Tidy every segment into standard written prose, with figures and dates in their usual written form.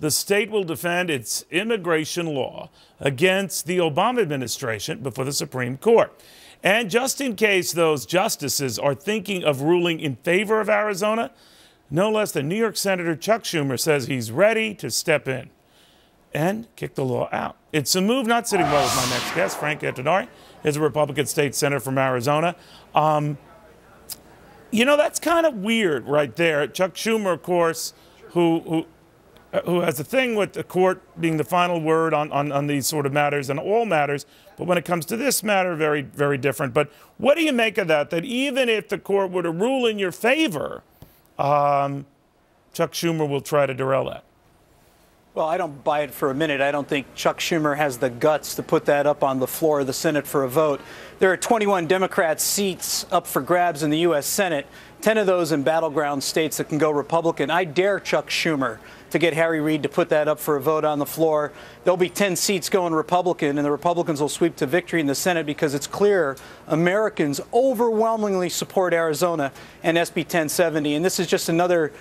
The state will defend its immigration law against the Obama administration before the Supreme Court. And just in case those justices are thinking of ruling in favor of Arizona, no less than New York Senator Chuck Schumer says he's ready to step in and kick the law out. It's a move not sitting well with my next guest, Frank Antonari, is a Republican state senator from Arizona. You know, that's kind of weird right there. Chuck Schumer, of course, who has a thing with the court being the final word on these sort of matters and all matters, but when it comes to this matter, very, very different. But what do you make of that, that even if the court were to rule in your favor, Chuck Schumer will try to derail that? Well, I don't buy it for a minute. I don't think Chuck Schumer has the guts to put that up on the floor of the Senate for a vote. There are 21 Democrat seats up for grabs in the U.S. Senate, 10 of those in battleground states that can go Republican. I dare Chuck Schumer to get Harry Reid to put that up for a vote on the floor. There'll be 10 seats going Republican, and the Republicans will sweep to victory in the Senate because it's clear Americans overwhelmingly support Arizona and SB 1070. And this is just another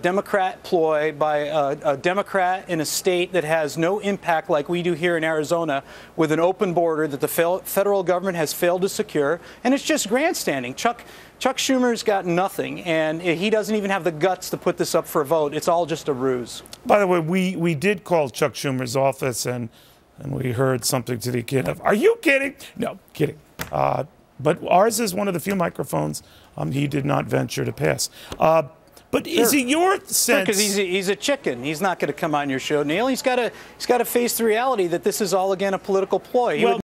Democrat ploy by a Democrat in a state that has no impact like we do here in Arizona, with an open border that the federal government has failed to secure. And it's just grandstanding. Chuck Schumer's got nothing, and he doesn't even have the guts to put this up for a vote. It's all just a ruse. By the way, we did call Chuck Schumer's office, and we heard something to the kid of, "Are you kidding?" No, kidding. But ours is one of the few microphones he did not venture to pass. But is it your sense? Because he's a chicken. He's not going to come on your show, Neil. He's got to face the reality that this is all, again, a political ploy. Well,